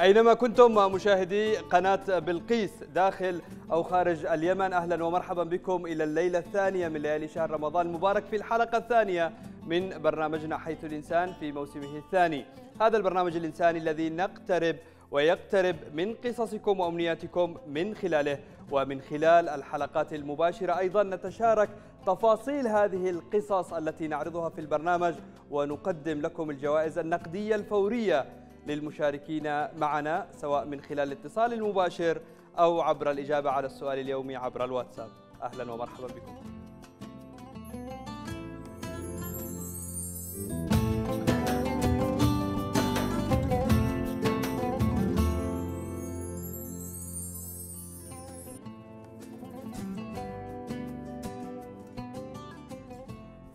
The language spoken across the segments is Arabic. أينما كنتم مشاهدي قناة بلقيس داخل أو خارج اليمن، أهلا ومرحبا بكم إلى الليلة الثانية من ليالي شهر رمضان المبارك في الحلقة الثانية من برنامجنا حيث الإنسان في موسمه الثاني. هذا البرنامج الإنساني الذي نقترب ويقترب من قصصكم وأمنياتكم من خلاله، ومن خلال الحلقات المباشرة أيضا نتشارك تفاصيل هذه القصص التي نعرضها في البرنامج، ونقدم لكم الجوائز النقدية الفورية للمشاركين معنا سواء من خلال الاتصال المباشر أو عبر الإجابة على السؤال اليومي عبر الواتساب. أهلا ومرحبا بكم.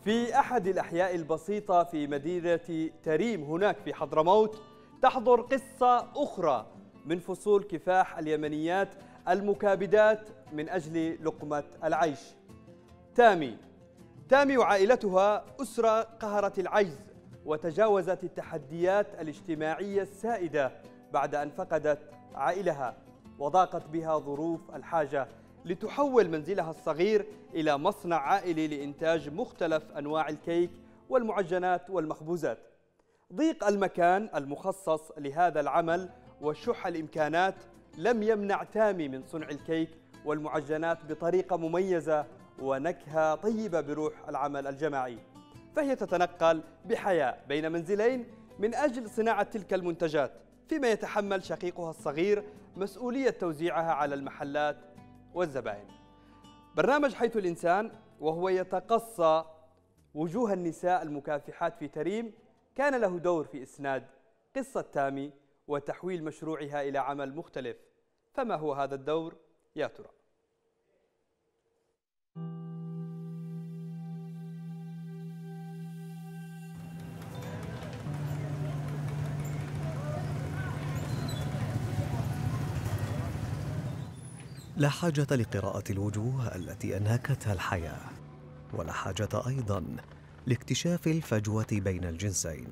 في أحد الأحياء البسيطة في مدينة تريم هناك في حضرموت تحضر قصة أخرى من فصول كفاح اليمنيات المكابدات من أجل لقمة العيش. تامي وعائلتها أسرة قهرت العجز وتجاوزت التحديات الاجتماعية السائدة بعد أن فقدت عائلها وضاقت بها ظروف الحاجة، لتحول منزلها الصغير إلى مصنع عائلي لإنتاج مختلف أنواع الكيك والمعجنات والمخبوزات. ضيق المكان المخصص لهذا العمل وشح الإمكانات لم يمنع تامي من صنع الكيك والمعجنات بطريقة مميزة ونكهة طيبة بروح العمل الجماعي، فهي تتنقل بحياة بين منزلين من أجل صناعة تلك المنتجات، فيما يتحمل شقيقها الصغير مسؤولية توزيعها على المحلات والزبائن. برنامج حيث الإنسان وهو يتقصى وجوه النساء المكافحات في تريم كان له دور في إسناد قصة تامي وتحويل مشروعها إلى عمل مختلف، فما هو هذا الدور يا ترى؟ لا حاجة لقراءة الوجوه التي أنهكتها الحياة، ولا حاجة أيضاً لاكتشاف الفجوة بين الجنسين،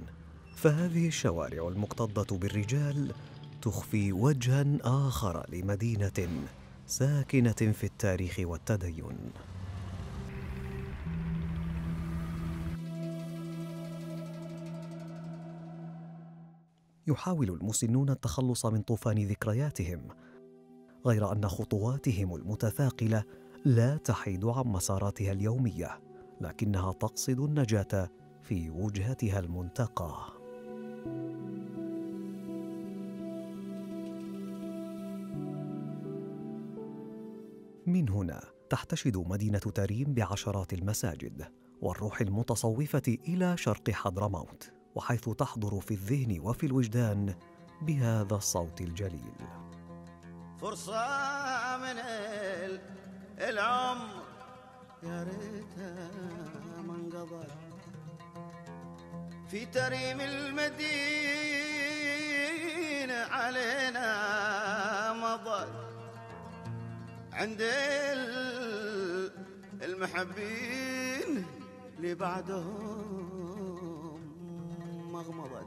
فهذه الشوارع المكتظة بالرجال تخفي وجهاً آخر لمدينة ساكنة في التاريخ والتدين. يحاول المسنون التخلص من طوفان ذكرياتهم، غير أن خطواتهم المتثاقلة لا تحيد عن مساراتها اليومية، لكنها تقصد النجاة في وجهتها المنتقى. من هنا تحتشد مدينة تريم بعشرات المساجد والروح المتصوفة إلى شرق حضرموت، وحيث تحضر في الذهن وفي الوجدان بهذا الصوت الجليل. فرصة من العمر يا ريتها ما انقضت في تريم المدينة علينا مضت عند المحبين اللي بعدهم مغمضت.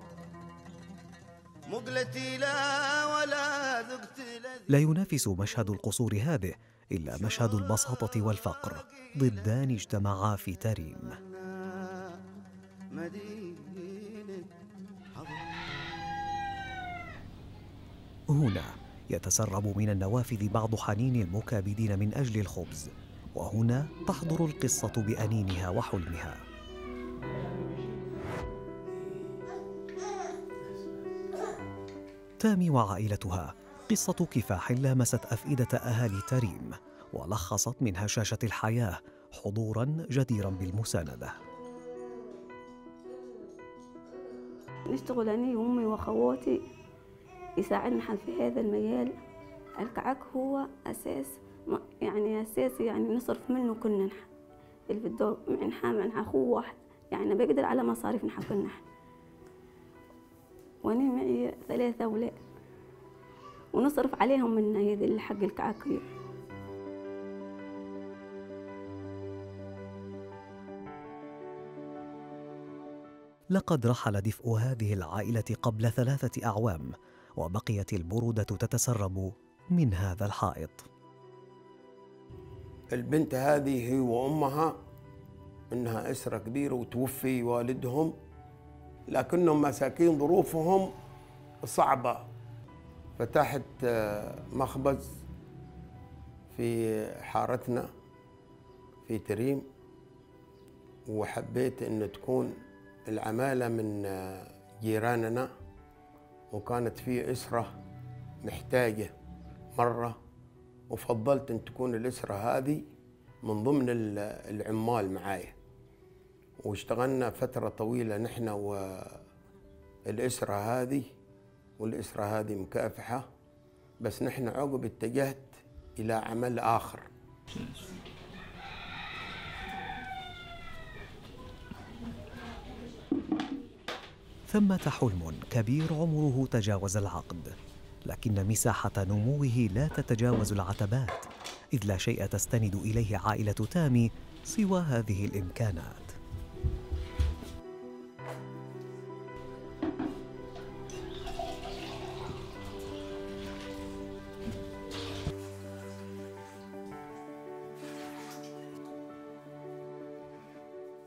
لا ينافس مشهد القصور هذه إلا مشهد البساطة والفقر، ضدان اجتمعا في تريم. هنا يتسرب من النوافذ بعض حنين المكابدين من أجل الخبز، وهنا تحضر القصة بأنينها وحلمها. تامي وعائلتها قصة كفاح لامست أفئدة أهالي تريم، ولخصت من هشاشة الحياة حضوراً جديراً بالمساندة. نشتغل أنا وأمي وأخواتي يساعدنا في هذا المجال. الكعك هو أساس، يعني أساسي، يعني نصرف منه كلنا نحن اللي بده مع أخوه واحد، يعني بقدر على مصاريف نحن كلنا. وأنا معي 3 أولاد ونصرف عليهم من هذا اللي حق الكعكية. لقد رحل دفء هذه العائلة قبل 3 أعوام، وبقيت البرودة تتسرب من هذا الحائط. البنت هذه هي وأمها إنها أسرة كبيرة وتوفي والدهم، لكنهم مساكين ظروفهم صعبة. فتحت مخبز في حارتنا في تريم، وحبيت إن تكون العمالة من جيراننا، وكانت في أسرة محتاجة مرة، وفضلت أن تكون الأسرة هذه من ضمن العمال معايا. واشتغلنا فترة طويلة نحن والأسرة هذه، والأسرة هذه مكافحة. بس نحن عقب اتجهت إلى عمل آخر. ثمة حلم كبير عمره تجاوز العقد، لكن مساحة نموه لا تتجاوز العتبات، إذ لا شيء تستند إليه عائلة تامي سوى هذه الإمكانات.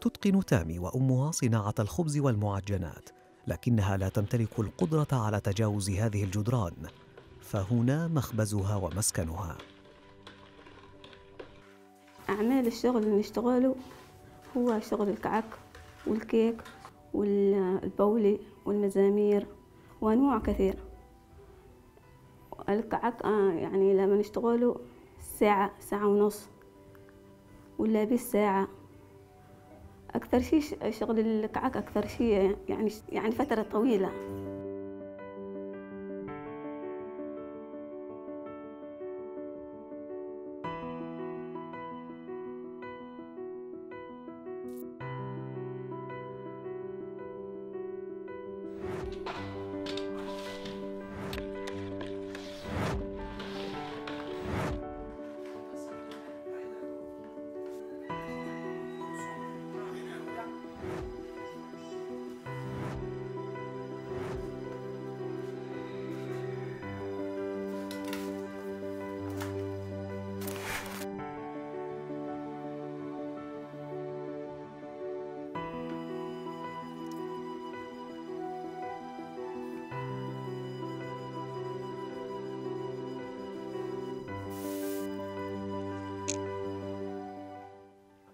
تتقن تامي وأمها صناعة الخبز والمعجنات، لكنها لا تمتلك القدرة على تجاوز هذه الجدران، فهنا مخبزها ومسكنها. أعمال الشغل اللي نشتغله هو شغل الكعك والكيك والبولي والمزامير وأنواع كثيرة. الكعك يعني لما نشتغله ساعة، ساعة ونص، ولا بالساعة. أكثر شيء شغل الكعك، أكثر شيء يعني فترة طويلة.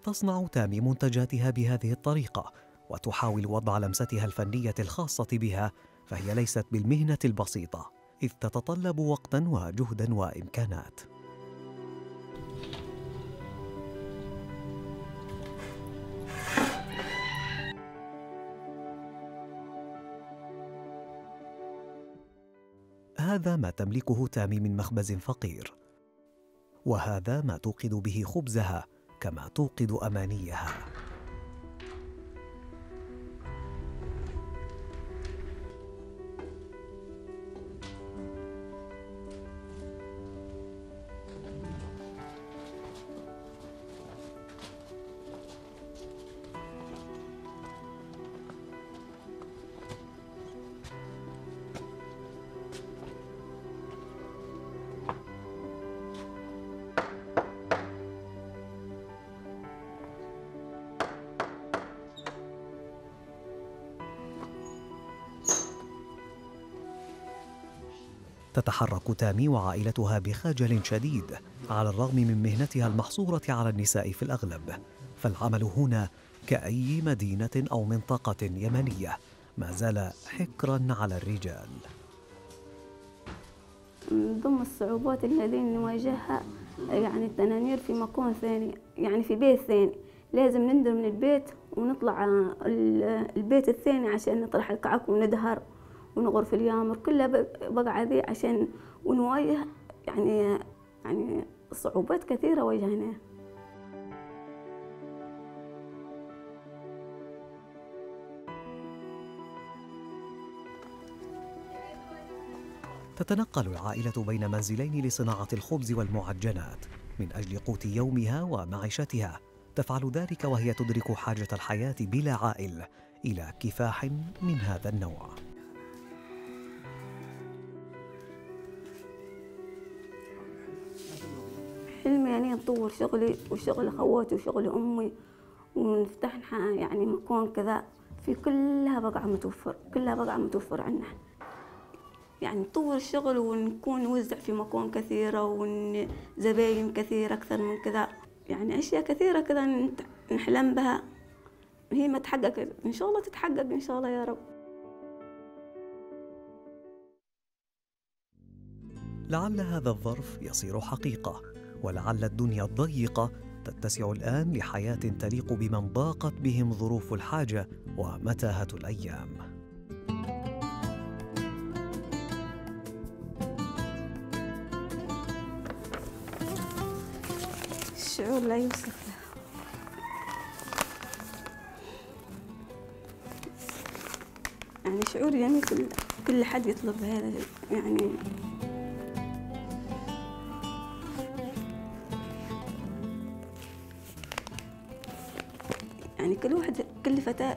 تصنع تامي منتجاتها بهذه الطريقة، وتحاول وضع لمستها الفنية الخاصة بها، فهي ليست بالمهنة البسيطة، إذ تتطلب وقتاً وجهداً وإمكانات. هذا ما تملكه تامي من مخبز فقير، وهذا ما توقد به خبزها كما توقد أمانيها. تتحرك تامي وعائلتها بخجل شديد على الرغم من مهنتها المحصورة على النساء في الأغلب، فالعمل هنا كأي مدينة أو منطقة يمنية ما زال حكراً على الرجال. من ضمن الصعوبات التي نواجهها يعني التنانير في مكان ثاني، يعني في بيت ثاني، لازم نندر من البيت ونطلع البيت الثاني عشان نطرح الكعك وندهر ونغر في اليامر، كلها بقعة ذي عشان ونواجه يعني صعوبات كثيرة واجهناها. تتنقل العائلة بين منزلين لصناعة الخبز والمعجنات من أجل قوت يومها ومعيشتها. تفعل ذلك وهي تدرك حاجة الحياة بلا عائل إلى كفاح من هذا النوع. حلمي يعني نطور شغلي وشغل خواتي وشغل أمي ونفتح يعني مكان كذا، في كلها بقعة متوفر، كلها بقعة متوفر عنا. يعني نطور الشغل ونكون نوزع في مكان كثيرة وزباين كثيرة أكثر من كذا، يعني أشياء كثيرة كذا نحلم بها هي ما تحققت، إن شاء الله تتحقق إن شاء الله يا رب. لعل هذا الظرف يصير حقيقة، ولعل الدنيا الضيقة تتسع الآن لحياة تليق بمن ضاقت بهم ظروف الحاجة ومتاهة الأيام. الشعور لا يوصف له. يعني شعور يعني كل حد يطلب هذا يعني. يعني كل واحد كل فتاة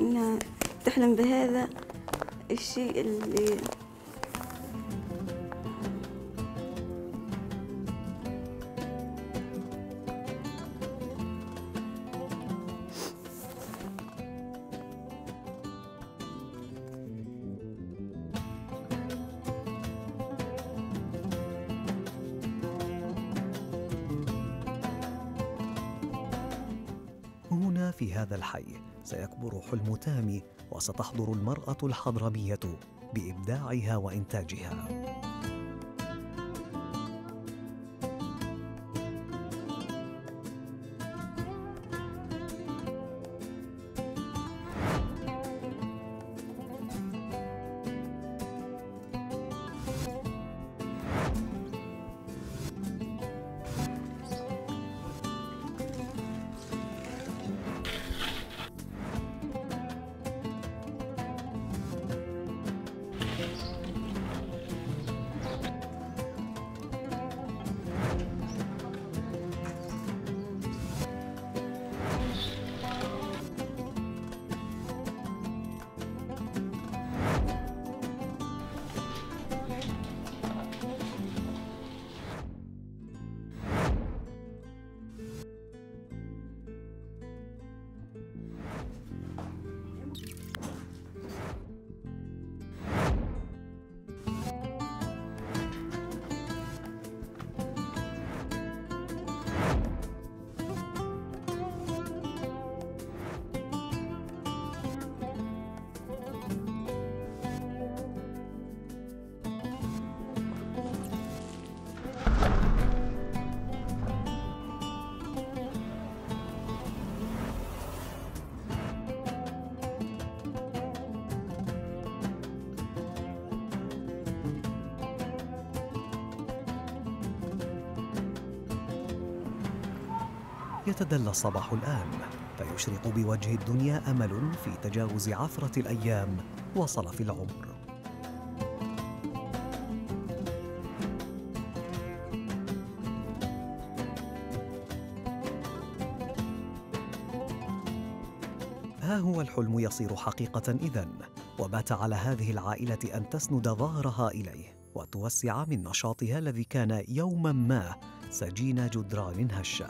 انها تحلم بهذا الشيء اللي في هذا الحي سيكبر حلم تامي، وستحضر المرأة الحضرمية بإبداعها وإنتاجها. يتدلى الصباح الآن، فيشرق بوجه الدنيا أمل في تجاوز عثرة الأيام وصلف العمر. ها هو الحلم يصير حقيقة إذن، وبات على هذه العائلة أن تسند ظهرها إليه وتوسع من نشاطها الذي كان يوماً ما سجين جدران هشة.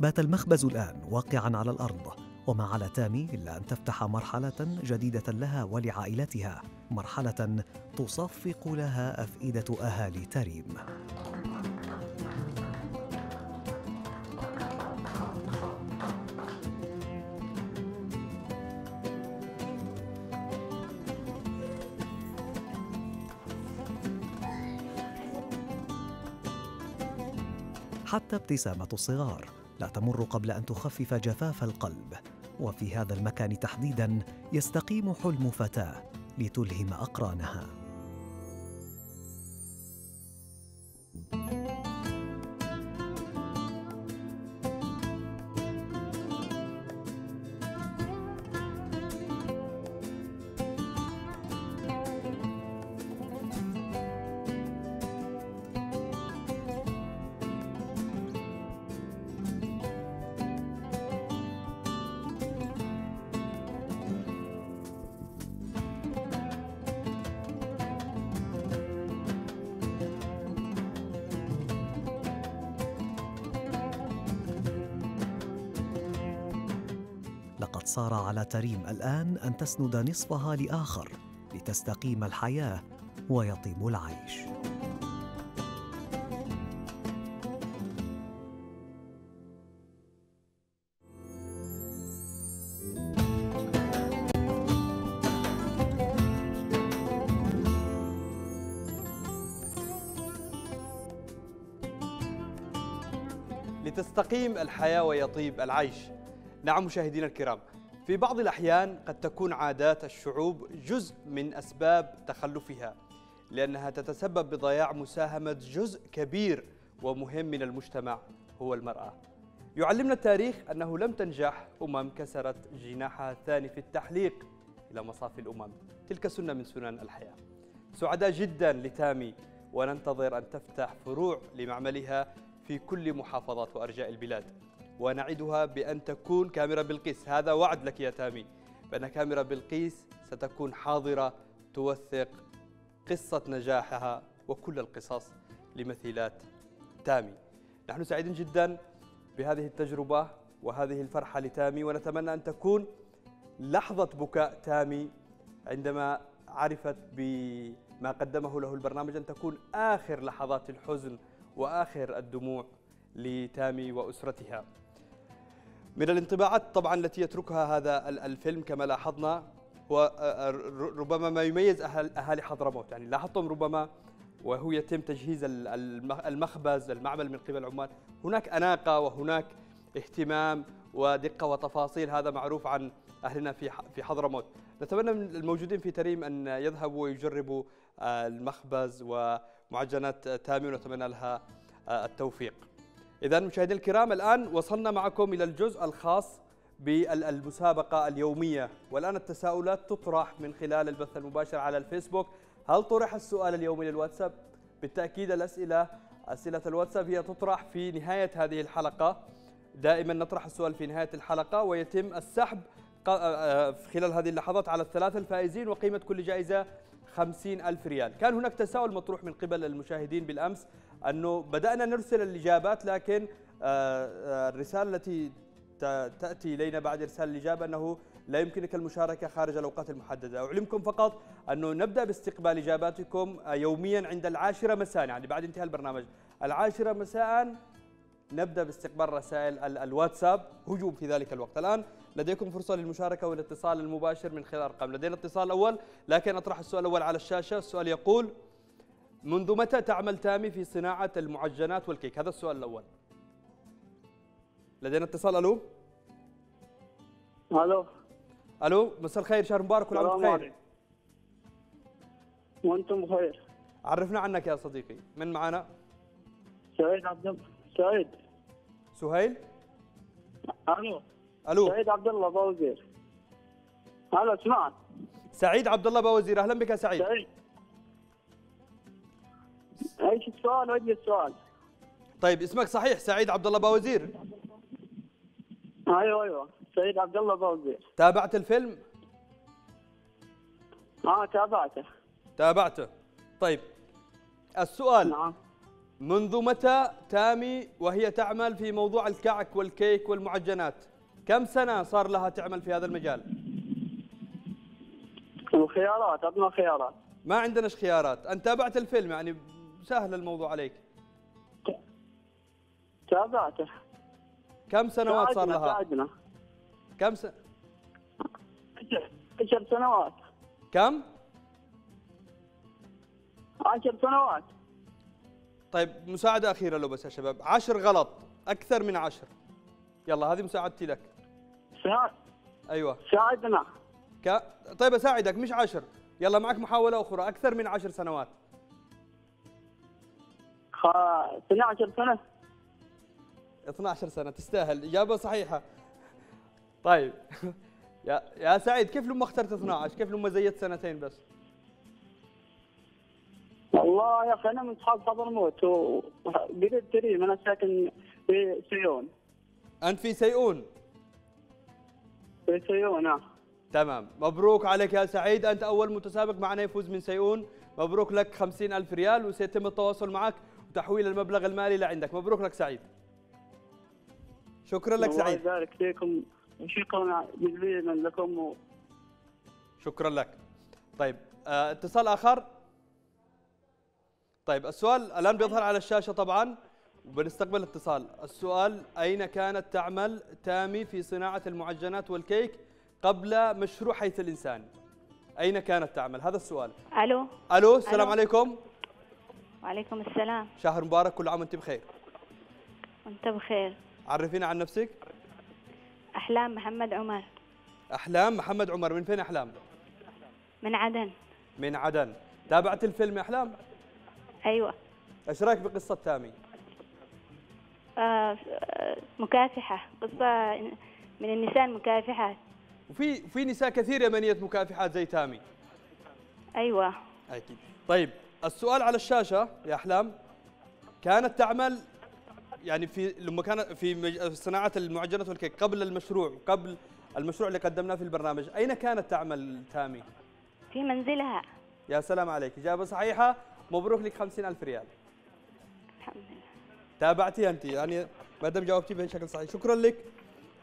بات المخبز الآن واقعاً على الأرض، وما على تامي إلا أن تفتح مرحلة جديدة لها ولعائلتها، مرحلة تصفق لها أفئدة أهالي تريم. حتى ابتسامة الصغار لا تمر قبل أن تخفف جفاف القلب، وفي هذا المكان تحديداً يستقيم حلم فتاة لتلهم أقرانها. فقد صار على تريم الآن أن تسند نصفها لآخر لتستقيم الحياة ويطيب العيش. لتستقيم الحياة ويطيب العيش. نعم مشاهدينا الكرام، في بعض الأحيان قد تكون عادات الشعوب جزء من أسباب تخلفها، لأنها تتسبب بضياع مساهمة جزء كبير ومهم من المجتمع هو المرأة. يعلمنا التاريخ أنه لم تنجح كسرت جناحها الثاني في التحليق إلى مصاف الأمم، تلك سنة من سنن الحياة. سعداء جدا لتامي، وننتظر أن تفتح فروع لمعملها في كل محافظات وأرجاء البلاد، ونعدها بأن تكون كاميرا بلقيس. هذا وعد لك يا تامي، بأن كاميرا بلقيس ستكون حاضرة توثق قصة نجاحها وكل القصص لمثيلات تامي. نحن سعيدين جدا بهذه التجربة وهذه الفرحة لتامي، ونتمنى أن تكون لحظة بكاء تامي عندما عرفت بما قدمه له البرنامج أن تكون آخر لحظات الحزن وآخر الدموع لتامي وأسرتها. من الانطباعات طبعا التي يتركها هذا الفيلم كما لاحظنا، وربما ما يميز أهالي حضرموت، يعني لاحظتم ربما وهو يتم تجهيز المخبز المعمل من قبل العمال، هناك أناقة وهناك اهتمام ودقة وتفاصيل. هذا معروف عن أهلنا في حضرموت. نتمنى من الموجودين في تريم أن يذهبوا ويجربوا المخبز ومعجنات تامي، ونتمنى لها التوفيق. إذا مشاهدينا الكرام، الآن وصلنا معكم إلى الجزء الخاص بالمسابقة اليومية، والآن التساؤلات تطرح من خلال البث المباشر على الفيسبوك. هل طرح السؤال اليومي للواتساب؟ بالتأكيد أسئلة الواتساب هي تطرح في نهاية هذه الحلقة، دائما نطرح السؤال في نهاية الحلقة، ويتم السحب خلال هذه اللحظات على الثلاثة الفائزين، وقيمة كل جائزة 50,000 ريال. كان هناك تساؤل مطروح من قبل المشاهدين بالأمس، أنه بدأنا نرسل الإجابات، لكن الرسالة التي تأتي إلينا بعد إرسال الإجابة أنه لا يمكنك المشاركة خارج الأوقات المحددة. أعلمكم فقط أنه نبدأ باستقبال إجاباتكم يوميا عند 10 مساء، يعني بعد انتهاء البرنامج 10 مساء نبدأ باستقبال رسائل الواتساب، هجوم في ذلك الوقت. الآن لديكم فرصة للمشاركة والاتصال المباشر من خلال أرقام. لدينا اتصال أول، لكن أطرح السؤال الأول على الشاشة. السؤال يقول: منذ متى تعمل تامي في صناعة المعجنات والكيك؟ هذا السؤال الأول. لدينا اتصال. ألو. ألو. ألو، مساء الخير، شهر مبارك وكل عام بخير. وأنتم بخير. عرفنا عنك يا صديقي، من معنا؟ سعيد عبد الله. سعيد. سهيل. ألو. ألو. سعيد عبد الله باوزير. ألو، اسمعني. سعيد عبد الله باوزير، أهلا بك يا سعيد. سعيد. ايش السؤال؟ وجه السؤال. طيب، اسمك صحيح سعيد عبد الله باوزير؟ ايوه سعيد عبد الله باوزير. تابعت الفيلم؟ تابعته. طيب، السؤال منذ متى تامي وهي تعمل في موضوع الكعك والكيك والمعجنات؟ كم سنة صار لها تعمل في هذا المجال؟ الخيارات، عطنا خيارات. ما عندناش خيارات. أنت تابعت الفيلم، يعني سهل الموضوع عليك. تابعته. كم سنوات صار لها؟ ساعدنا. كم سنة؟ 10 سنوات. كم؟ 10 سنوات. طيب، مساعدة أخيرة لو بس يا شباب، 10 غلط، أكثر من 10. يلا، هذه مساعدتي لك. ساعد. أيوه، ساعدنا. طيب أساعدك، مش 10. يلا، معك محاولة أخرى. أكثر من 10 سنوات. 12 سنة. 12 سنة، تستاهل، إجابة صحيحة. طيب يا سعيد، كيف لما اخترت 12؟ كيف لما زيت 2 سنة بس؟ والله يا أخي، أنا من أصحاب حضرموت وبلد تريم، أنا ساكن في سيئون. أنت في سيئون؟ في سيئون، تمام. مبروك عليك يا سعيد، أنت أول متسابق معنا يفوز من سيئون. مبروك لك 50,000 ريال، وسيتم التواصل معك وتحويل المبلغ المالي لعندك. مبروك لك سعيد. شكرا لك سعيد. الله يبارك فيكم، شكرا جزيلا لكم. شكرا لك. طيب اتصال آخر. طيب السؤال الآن بيظهر على الشاشة طبعا وبنستقبل اتصال. السؤال: أين كانت تعمل تامي في صناعة المعجنات والكيك قبل مشروع حيث الإنسان؟ أين كانت تعمل؟ هذا السؤال. ألو. ألو، السلام عليكم. وعليكم السلام. شهر مبارك، كل عام وأنت بخير. وأنت بخير. عرفينا عن نفسك. أحلام محمد عمر. أحلام محمد عمر، من فين أحلام؟ من عدن. من عدن. تابعت الفيلم يا أحلام؟ أيوة. إيش رأيك بقصة تامي؟ مكافحة، قصة من النساء المكافحات. وفي نساء كثير يمنيات مكافحات زي تامي. أيوة أكيد. طيب السؤال على الشاشة يا أحلام: كانت تعمل يعني لما كانت في صناعة المعجنات والكيك قبل المشروع اللي قدمناه في البرنامج، أين كانت تعمل تامي؟ في منزلها. يا سلام عليك، إجابة صحيحة، مبروك لك 50,000 ريال. الحمد لله. تابعتيها أنت يعني ما دام جاوبتي بشكل صحيح، شكرا لك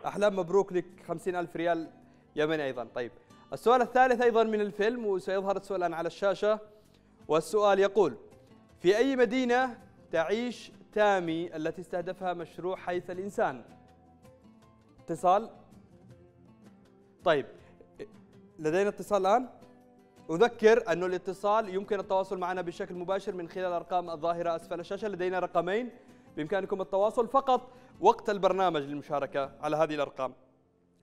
أحلام، مبروك لك 50,000 ريال يمني أيضا. طيب السؤال الثالث أيضا من الفيلم، وسيظهر السؤال الآن على الشاشة، والسؤال يقول: في أي مدينة تعيش تامي التي استهدفها مشروع حيث الإنسان؟ اتصال. طيب لدينا اتصال الآن. أذكر أن الاتصال يمكن التواصل معنا بشكل مباشر من خلال أرقام الظاهرة أسفل الشاشة، لدينا رقمين بإمكانكم التواصل فقط وقت البرنامج للمشاركة على هذه الأرقام.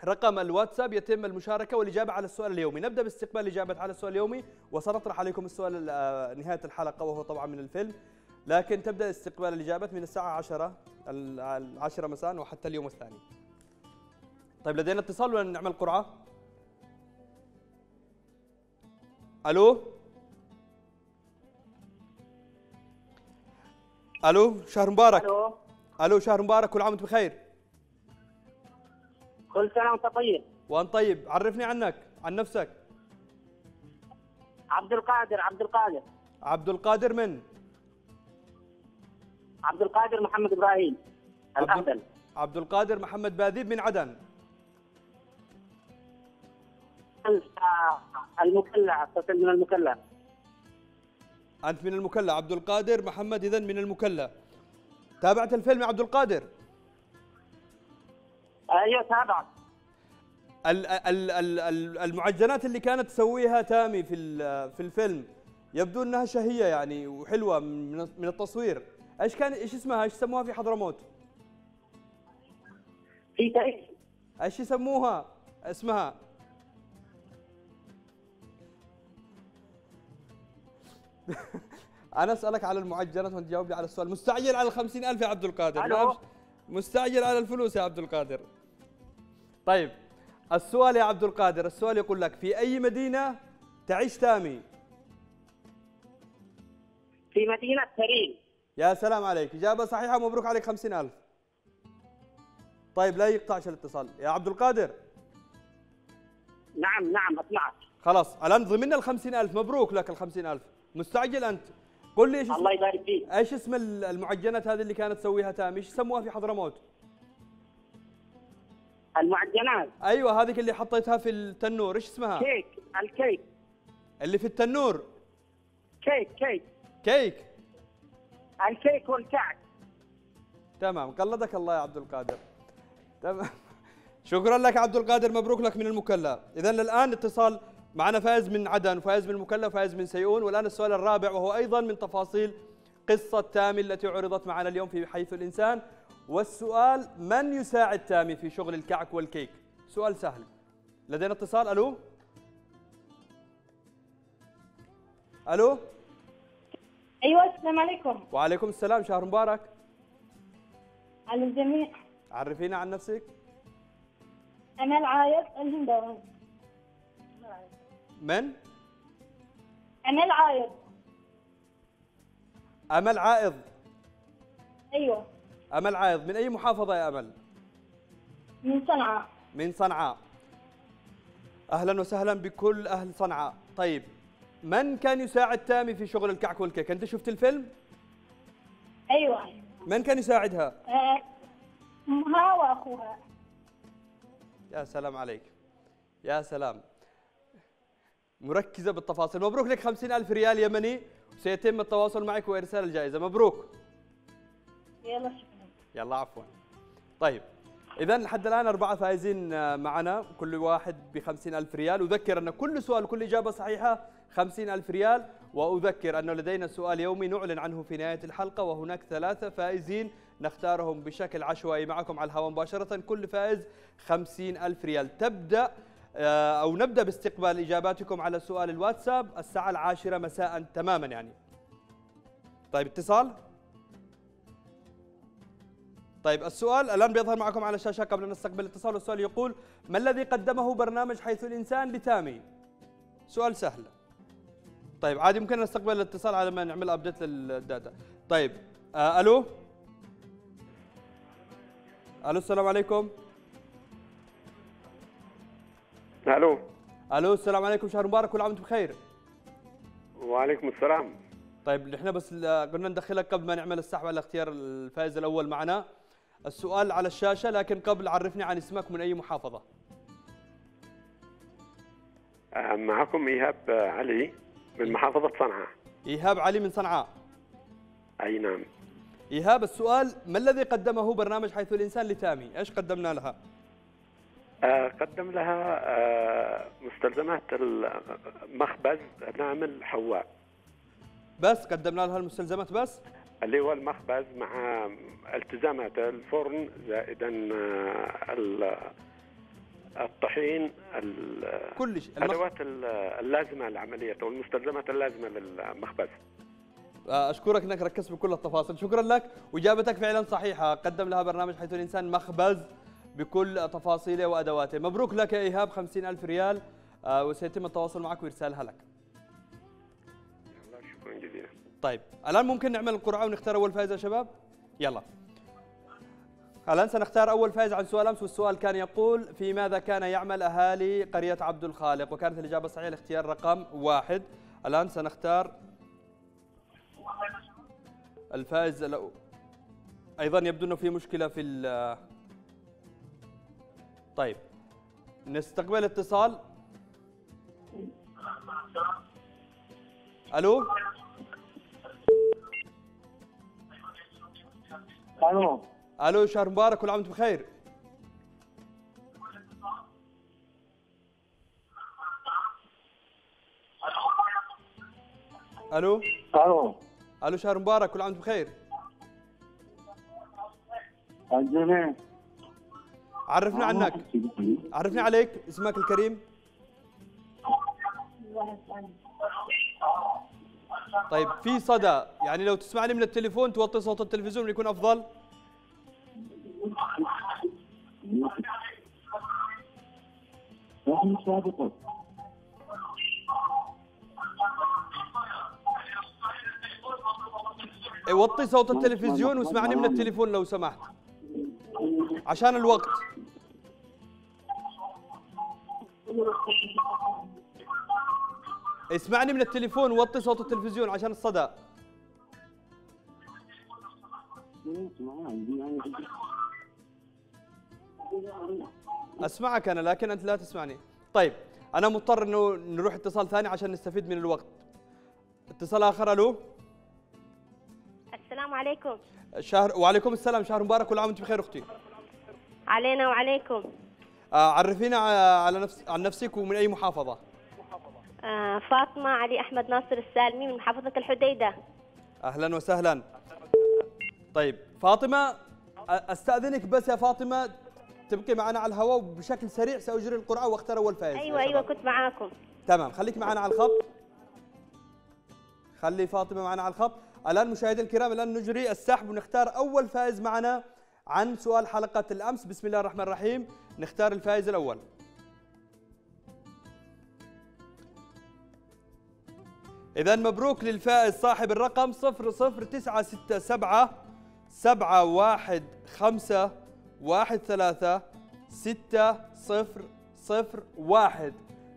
رقم الواتساب يتم المشاركة والإجابة على السؤال اليومي. نبدأ باستقبال الإجابة على السؤال اليومي، وسنطرح عليكم السؤال نهاية الحلقة وهو طبعا من الفيلم، لكن تبدأ استقبال الإجابات من الساعة 10 مساء وحتى اليوم الثاني. طيب لدينا اتصال ولا نعمل قرعة؟ ألو. ألو، شهر مبارك. ألو. ألو، شهر مبارك، كل عام وأنت بخير. كل سنة وأنت طيب. وأنت طيب. عرفني عنك، عن نفسك. عبد القادر. عبد القادر. عبد القادر من؟ عبد القادر محمد إبراهيم الأهدل. عبد القادر محمد باذيب من عدن. المكلا، أتصل من المكلا. أنت من المكلا، عبد القادر محمد إذا من المكلا. تابعت الفيلم يا عبد القادر؟ أيوه تابعت. المعجنات اللي كانت تسويها تامي في الفيلم يبدو أنها شهية يعني وحلوة من التصوير. ايش اسمها؟ ايش سموها في حضرموت؟ في تعيش. ايش يسموها؟ اسمها أنا أسألك على المعجنات وأنت تجاوب لي على السؤال. مستعجل على 50,000 يا عبد القادر، مستعجل على الفلوس يا عبد القادر. طيب السؤال يا عبد القادر، السؤال يقول لك: في أي مدينة تعيش تامي؟ في مدينة تريم. يا سلام عليك، إجابة صحيحة، مبروك عليك 50,000. طيب لا يقطعش الاتصال يا عبد القادر. نعم نعم أسمعك. خلاص الآن ضمننا 50,000، مبروك لك 50,000. مستعجل أنت، قل لي إيش اسم، الله يبارك فيك، إيش اسم المعجنات هذه اللي كانت تسويها تامي؟ إيش سموها في حضرموت؟ المعجنات أيوه هذيك اللي حطيتها في التنور، إيش اسمها؟ كيك. الكيك اللي في التنور. كيك. كيك. كيك. الكيك والكعك. تمام، قلدك الله يا عبد القادر. تمام شكرا لك عبد القادر، مبروك لك من المكلا. إذا الآن اتصال معنا فائز من عدن، فائز من المكلا، فائز من سيئون. والآن السؤال الرابع وهو أيضا من تفاصيل قصة تامي التي عرضت معنا اليوم في حيث الإنسان، والسؤال: من يساعد تامي في شغل الكعك والكيك؟ سؤال سهل. لدينا اتصال. ألو. ألو. أيوة السلام عليكم. وعليكم السلام، شهر مبارك. على الجميع. عرفينا عن نفسك. أنا العايض الهنداوي. من؟ أمل عائض. أمل عائض. أيوه. أمل عائض، من أي محافظة يا أمل؟ من صنعاء. من صنعاء. أهلا وسهلا بكل أهل صنعاء. طيب من كان يساعد تامي في شغل الكعك والكيك؟ أنت شفت الفيلم؟ أيوه. من كان يساعدها؟ أمها وأخوها. يا سلام عليك يا سلام، مركزة بالتفاصيل. مبروك لك 50,000 ريال يمني، وسيتم التواصل معك وإرسال الجائزة. مبروك. يلا شكرا. يلا عفوا. طيب إذا لحد الآن 4 فائزين معنا، كل واحد ب50,000 ريال. أذكر أن كل سؤال كل إجابة صحيحة 50,000 ريال، وأذكر أنه لدينا سؤال يومي نعلن عنه في نهاية الحلقة، وهناك 3 فائزين نختارهم بشكل عشوائي معكم على الهواء مباشرة، كل فائز 50,000 ريال. تبدأ أو نبدأ باستقبال إجاباتكم على سؤال الواتساب الساعة 10 مساء تماما يعني. طيب اتصال. طيب السؤال الآن بيظهر معكم على الشاشة قبل أن نستقبل الاتصال، والسؤال يقول: ما الذي قدمه برنامج حيث الإنسان لتامي؟ سؤال سهل. طيب عادي ممكن نستقبل الاتصال على ما نعمل أبديت للداتا. طيب ألو. ألو السلام عليكم. ألو. ألو السلام عليكم، شهر مبارك وكل عام وأنتم بخير. وعليكم السلام. طيب نحن بس قلنا ندخلك قبل ما نعمل السحب على اختيار الفائز الأول معنا. السؤال على الشاشة، لكن قبل عرفني عن اسمك من أي محافظة. معكم إيهاب علي من محافظة صنعاء. إيهاب علي من صنعاء. أي نعم. إيهاب السؤال: ما الذي قدمه برنامج حيث الإنسان لتامي؟ إيش قدمنا لها؟ قدم لها مستلزمات المخبز نعمل حواء. بس قدمنا لها المستلزمات بس؟ اللي هو المخبز مع التزامات الفرن، زائدا الطحين، كل شيء، الادوات اللازمه لعمليه او المستلزمات اللازمه للمخبز. اشكرك انك ركزت بكل التفاصيل، شكرا لك، واجابتك فعلا صحيحه، قدم لها برنامج حيث الانسان مخبز بكل تفاصيله وادواته. مبروك لك يا ايهاب 50,000 ريال، وسيتم التواصل معك وارسالها لك. شكرا جزيلا. طيب الان ممكن نعمل القرعه ونختار اول فائز يا شباب؟ يلا. الآن سنختار أول فائز عن سؤال أمس، والسؤال كان يقول: في ماذا كان يعمل أهالي قرية عبد الخالق؟ وكانت الإجابة الصحيحة الاختيار رقم 1. الآن سنختار الفائز أيضا يبدو أنه في مشكلة في طيب نستقبل اتصال. ألو. ألو. الو شهر مبارك وكل عام وانتم بخير. الو. الو. الو شهر مبارك وكل عام وانتم بخير. عرفنا عنك، عرفنا عليك، اسمك الكريم. طيب في صدى، يعني لو تسمعني من التليفون توطي صوت التلفزيون يكون افضل. وطي صوت التلفزيون واسمعني من التليفون لو سمحت عشان الوقت. اسمعني من التليفون ووطي صوت التلفزيون عشان الصدى. أسمعك أنا لكن أنت لا تسمعني. طيب أنا مضطر إنه نروح اتصال ثاني عشان نستفيد من الوقت. اتصال آخر. ألو. السلام عليكم. وعليكم السلام، شهر مبارك وكل عام وأنت بخير أختي. علينا وعليكم. عرفينا عن نفسك ومن أي محافظة؟ فاطمة علي أحمد ناصر السالمي من محافظة الحديدة. أهلا وسهلا. طيب فاطمة أستأذنك بس يا فاطمة تبقي معنا على الهواء، وبشكل سريع سأجري القرعة واختار أول فائز. أيوة كنت معاكم. تمام خليك معنا على الخط، خلي فاطمة معنا على الخط. الآن مشاهدي الكرام الآن نجري السحب ونختار أول فائز معنا عن سؤال حلقة الأمس. بسم الله الرحمن الرحيم، نختار الفائز الأول. إذا مبروك للفائز صاحب الرقم 00967715136001.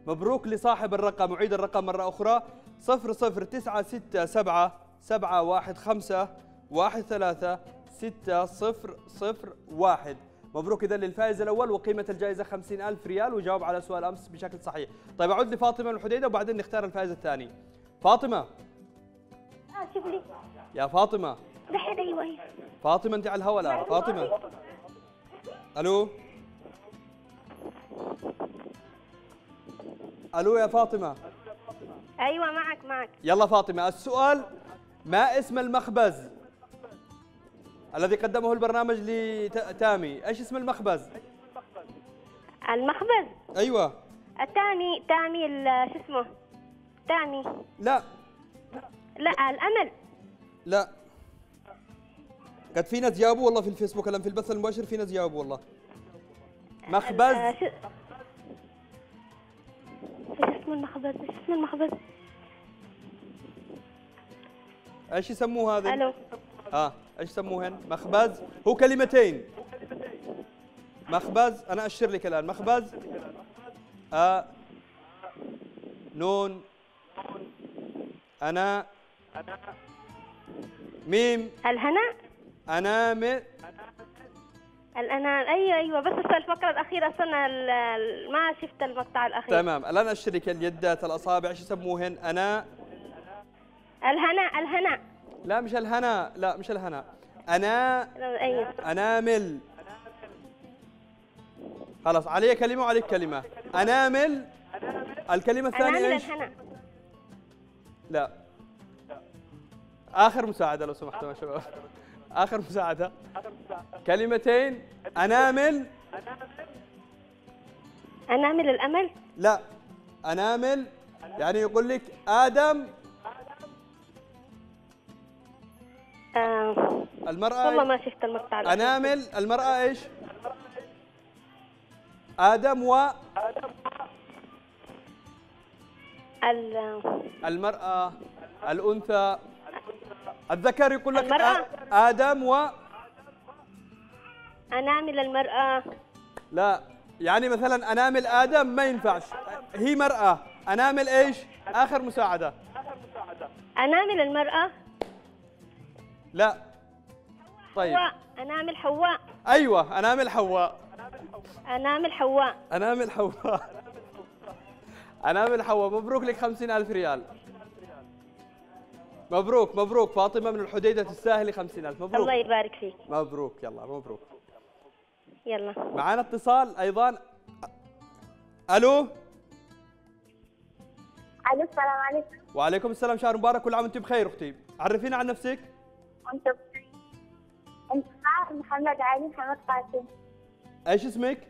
مبروك لصاحب الرقم، أعيد الرقم مرة أخرى: 00967715136001. مبروك إذا للفائز الأول وقيمة الجائزة 50,000 ريال وجاوب على سؤال أمس بشكل صحيح. طيب أعود لفاطمة الحديدة وبعدين نختار الفائز الثاني. فاطمة شوف لي يا فاطمة دحين. أيوه فاطمة أنت على الهواء الآن. فاطمة ألو ألو يا فاطمة. أيوه معك. يلا فاطمة السؤال: ما اسم المخبز الذي قدمه البرنامج لتامي؟ ايش اسم المخبز؟ المخبز ايوه التامي. تامي شو اسمه؟ تامي لا الامل. لا قد في ناس جاوبوا والله في الفيسبوك الان في البث المباشر، في ناس جاوبوا والله. مخبز ايش اسم المخبز؟ ايش يسموه هذا؟ الو ايش يسموهن؟ مخبز هو كلمتين. مخبز انا اشر لك الان. مخبز نون انا ميم الهنا انا م الانام. ايوه بس الفقره الاخيره اصلا ما شفت المقطع الاخير. تمام الان اشر لك اليدات الاصابع ايش يسموهن؟ انا الهنا. لا مش الهنا، لا مش الهنا. أنا أنامل. خلاص علي كلمة وعليك كلمة. أنامل. الكلمة الثانية إيش؟ لا آخر مساعدة لو سمحتوا يا شباب، آخر مساعدة. كلمتين. أنامل الأمل. لا أنامل يعني يقول لك آدم. المرأة والله ما شفت المقطع. أنامل المرأة ايش؟ آدم و المرأة الأنثى. الذكر يقول لك آدم و أنامل المرأة. لا يعني مثلا أنامل آدم ما ينفعش، هي مرأة. أنامل ايش؟ آخر مساعدة. أنامل المرأة. لا طيب أنامل حواء. أيوه أنامل حواء. مبروك لك 50,000 ريال. مبروك فاطمة من الحديدة تستاهلي 50,000. مبروك الله يبارك فيك. مبروك يلا مبروك. يلا معانا اتصال أيضا. ألو السلام عليكم. وعليكم السلام، شهر مبارك كل عام وأنت بخير أختي. عرفينا عن نفسك. أنت معك محمد علي محمد قاسم. إيش اسمك؟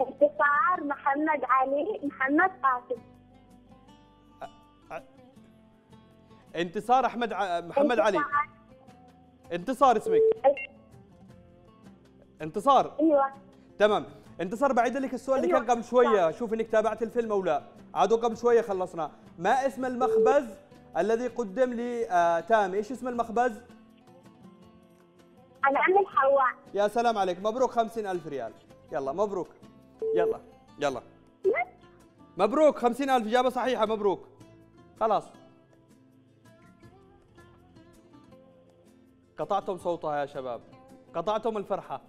انتصار محمد علي محمد قاسم. انتصار أحمد محمد انتصار. علي. انتصار اسمك. انتصار. أيوه. تمام، انتصار بعيد لك السؤال اللي كان قبل شوية، شوف إنك تابعت الفيلم أو لا، عادوا قبل شوية خلصنا. ما اسم المخبز الذي قدم لتامي؟ ايش اسم المخبز؟ الأمل حواء. يا سلام عليك، مبروك 50,000 ريال. يلا مبروك. يلا مبروك 50,000، إجابة صحيحة مبروك. خلاص قطعتم صوتها يا شباب، قطعتم الفرحة.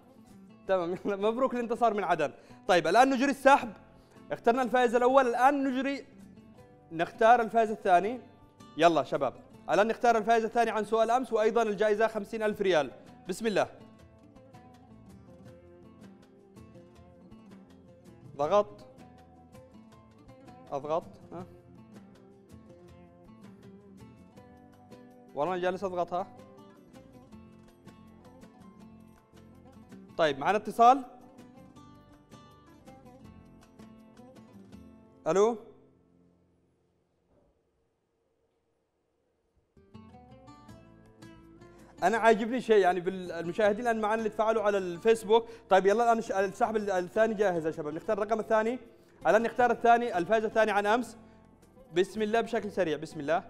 تمام مبروك الانتصار من عدن. طيب الآن نجري السحب، اخترنا الفائز الأول، الآن نختار الفائز الثاني. يلا شباب الآن نختار الفائز الثاني عن سؤال أمس وأيضا الجائزة 50,000 ريال. بسم الله. ضغط أضغط ها والله جالس أضغطها. طيب معنا اتصال. ألو أنا عاجبني شيء يعني بالمشاهدين الآن معنا اللي تفاعلوا على الفيسبوك. طيب يلا الآن السحب الثاني جاهز يا شباب، نختار الرقم الثاني. الآن نختار الثاني الفائز الثاني عن أمس. بسم الله بشكل سريع. بسم الله.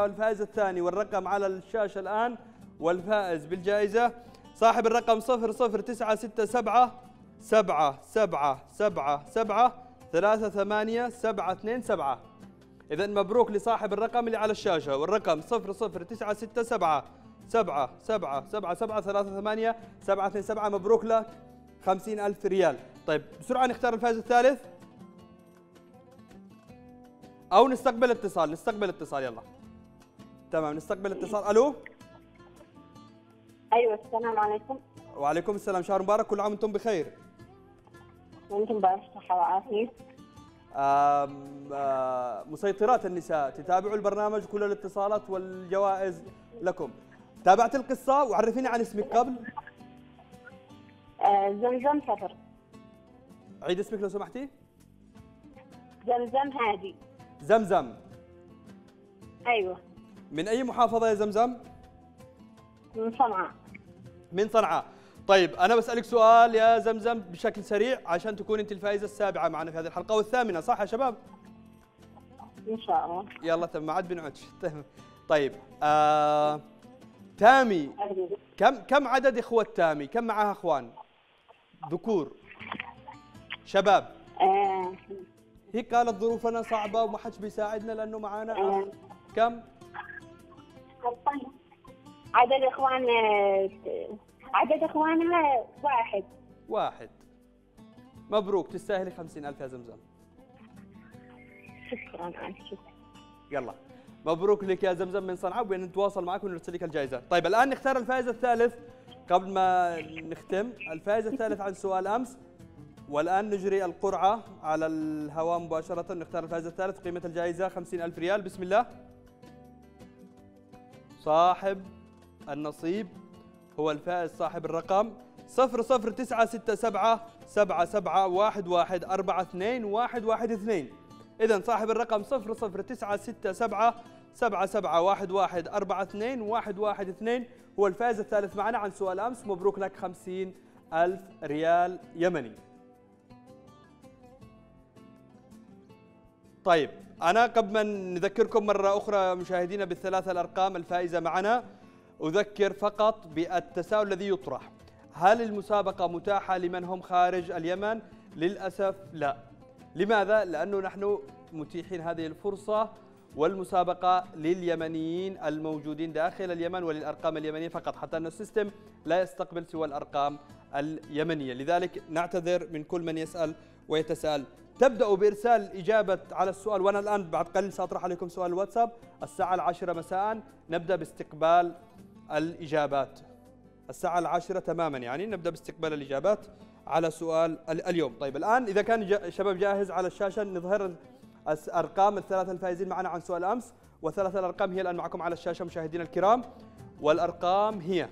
والفائز الثاني والرقم على الشاشة الآن، والفائز بالجائزة صاحب الرقم 0096677777382727. إذا مبروك لصاحب الرقم اللي على الشاشة والرقم 00967 7 7 7 7 3 8 7 2 7. مبروك لك 50,000 ريال. طيب بسرعة نختار الفائز الثالث أو نستقبل اتصال. نستقبل اتصال، يلا. تمام نستقبل اتصال. ألو. أيوة السلام عليكم. وعليكم السلام، شهر مبارك، كل عام وأنتم بخير. وأنتم بألف صحة وعافية. مسيطرات النساء، تتابعوا البرنامج، كل الاتصالات والجوائز لكم. تابعت القصة وعرفيني عن اسمك قبل. زمزم صفر. عيد اسمك لو سمحتي. زمزم هادي. زمزم. ايوه. من أي محافظة يا زمزم؟ من صنعاء. من صنعاء. طيب أنا بسألك سؤال يا زمزم بشكل سريع عشان تكون أنت الفائزة السابعة معنا في هذه الحلقة والثامنة، صح يا شباب؟ إن شاء الله. يلا تم، ما عاد بنعدش. طيب تامي، كم عدد إخوة تامي؟ كم معها إخوان؟ ذكور؟ شباب؟ هي قالت ظروفنا صعبة وما حدش بيساعدنا لأنه معانا أخ. كم؟ عدد إخوان، عدد إخوانها واحد. واحد. مبروك، تستاهلي 50,000 يا زمزم. شكرا. يلا مبروك لك يا زمزم من صنعاء، وبنتواصل معك ونرسل لك الجائزة. طيب الآن نختار الفائز الثالث قبل ما نختم. الفائز الثالث عن سؤال أمس، والآن نجري القرعة على الهواء مباشرة. نختار الفائز الثالث، قيمة الجائزة 50,000 ريال. بسم الله. صاحب النصيب هو الفائز صاحب الرقم 0096777711421112. إذا صاحب الرقم 0096777711421112 هو الفائز الثالث معنا عن سؤال أمس. مبروك لك 50,000 ريال يمني. طيب أنا قبل ما نذكركم مرة أخرى مشاهدينا بالثلاثة الأرقام الفائزة معنا، أذكر فقط بالتساؤل الذي يطرح: هل المسابقة متاحة لمن هم خارج اليمن؟ للأسف لا. لماذا؟ لأنه نحن متيحين هذه الفرصة والمسابقة لليمنيين الموجودين داخل اليمن وللأرقام اليمنية فقط، حتى أن السيستم لا يستقبل سوى الأرقام اليمنية. لذلك نعتذر من كل من يسأل ويتساءل. تبدأوا بإرسال إجابة على السؤال، وأنا الآن بعد قليل سأطرح عليكم سؤال الواتساب. الساعة 10 مساء نبدأ باستقبال الإجابات. الساعة 10 تماما يعني نبدأ باستقبال الإجابات على سؤال اليوم. طيب الآن إذا كان شباب جاهز على الشاشة نظهر أرقام الثلاثة الفائزين معنا عن سؤال أمس، والثلاثة الأرقام هي الآن معكم على الشاشة مشاهدينا الكرام. والأرقام هي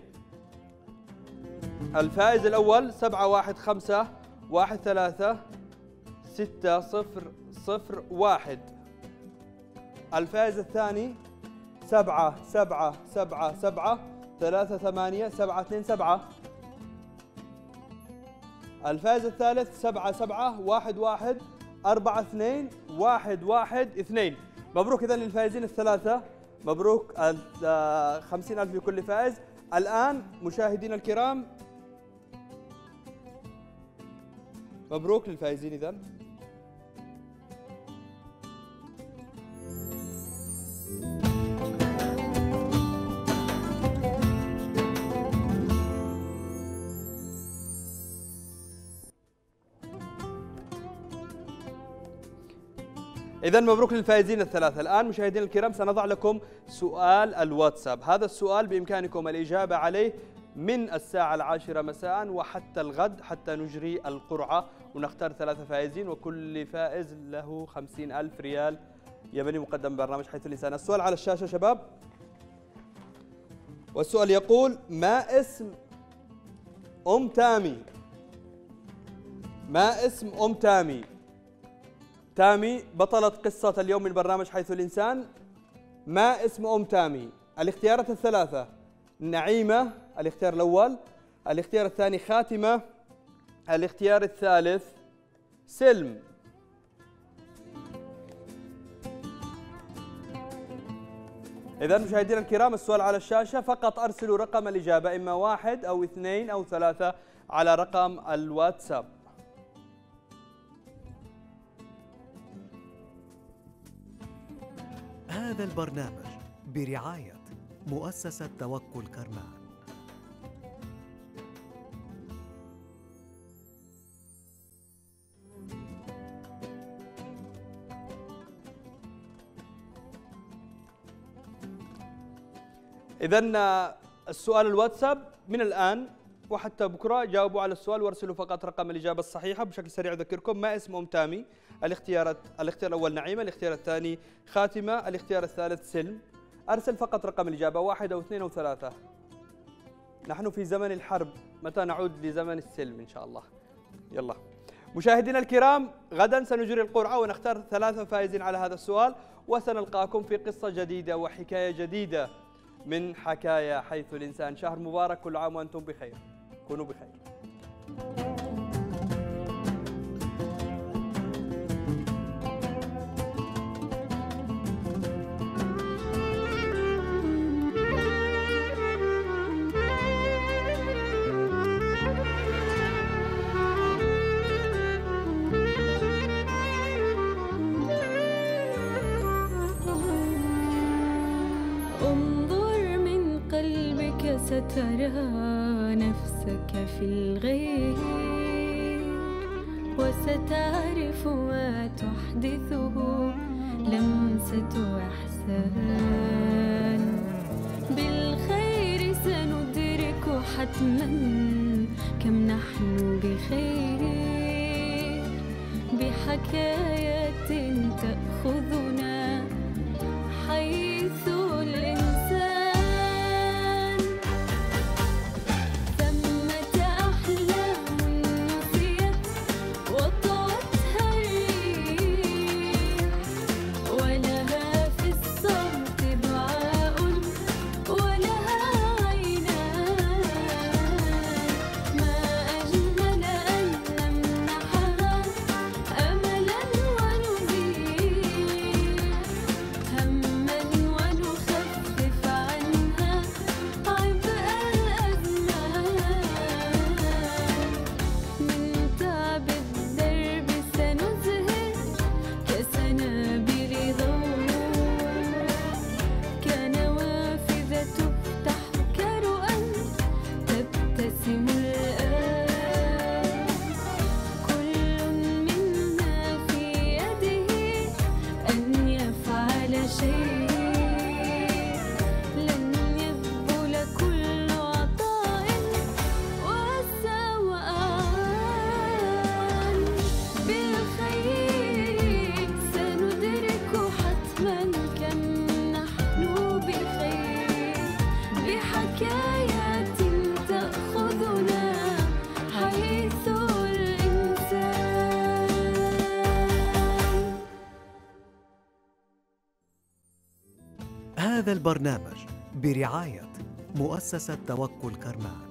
الفائز الأول 715136001. الفائز الثاني 77773877. الفائز الثالث 7711421112. مبروك إذن للفائزين الثلاثة، مبروك 50,000 لكل فائز. الآن مشاهدينا الكرام مبروك للفائزين إذن. إذا مبروك للفائزين الثلاثة. الآن مشاهدينا الكرام سنضع لكم سؤال الواتساب. هذا السؤال بإمكانكم الإجابة عليه من الساعة 10 مساء وحتى الغد، حتى نجري القرعة ونختار 3 فائزين، وكل فائز له 50,000 ريال يمني مقدم برنامج حيث الإنسان. السؤال على الشاشة شباب، والسؤال يقول: ما اسم أم تامي؟ ما اسم أم تامي؟ تامي بطلة قصة اليوم من برنامج حيث الإنسان. ما اسم أم تامي؟ الاختيارات الثلاثة: نعيمة الاختيار الأول، الاختيار الثاني خاتمة، الاختيار الثالث سلم. إذا مشاهدينا الكرام السؤال على الشاشة، فقط أرسلوا رقم الإجابة، إما 1 أو 2 أو 3 على رقم الواتساب. هذا البرنامج برعاية مؤسسة توكل كرمان. إذن السؤال الواتساب من الآن وحتى بكرة جاوبوا على السؤال وارسلوا فقط رقم الإجابة الصحيحة. بشكل سريع أذكركم: ما اسم أم تامي؟ الاختيار الأول نعيمة، الاختيار الثاني خاتمة، الاختيار الثالث سلم. أرسل فقط رقم الإجابة، 1 أو 2 أو 3. نحن في زمن الحرب، متى نعود لزمن السلم إن شاء الله؟ يلا مشاهدينا الكرام، غدا سنجري القرعة ونختار 3 فائزين على هذا السؤال، وسنلقاكم في قصة جديدة وحكاية جديدة من حكاية حيث الإنسان. شهر مبارك، كل عام وأنتم بخير، كونوا بخير. سترى نفسك في الغير وستعرف ما تحدثه لمسة إحسان. بالخير سندرك حتما كم نحن بخير، بحكايات تأخذنا حيث الإنسان. هذا البرنامج برعاية مؤسسة توكل كرمان.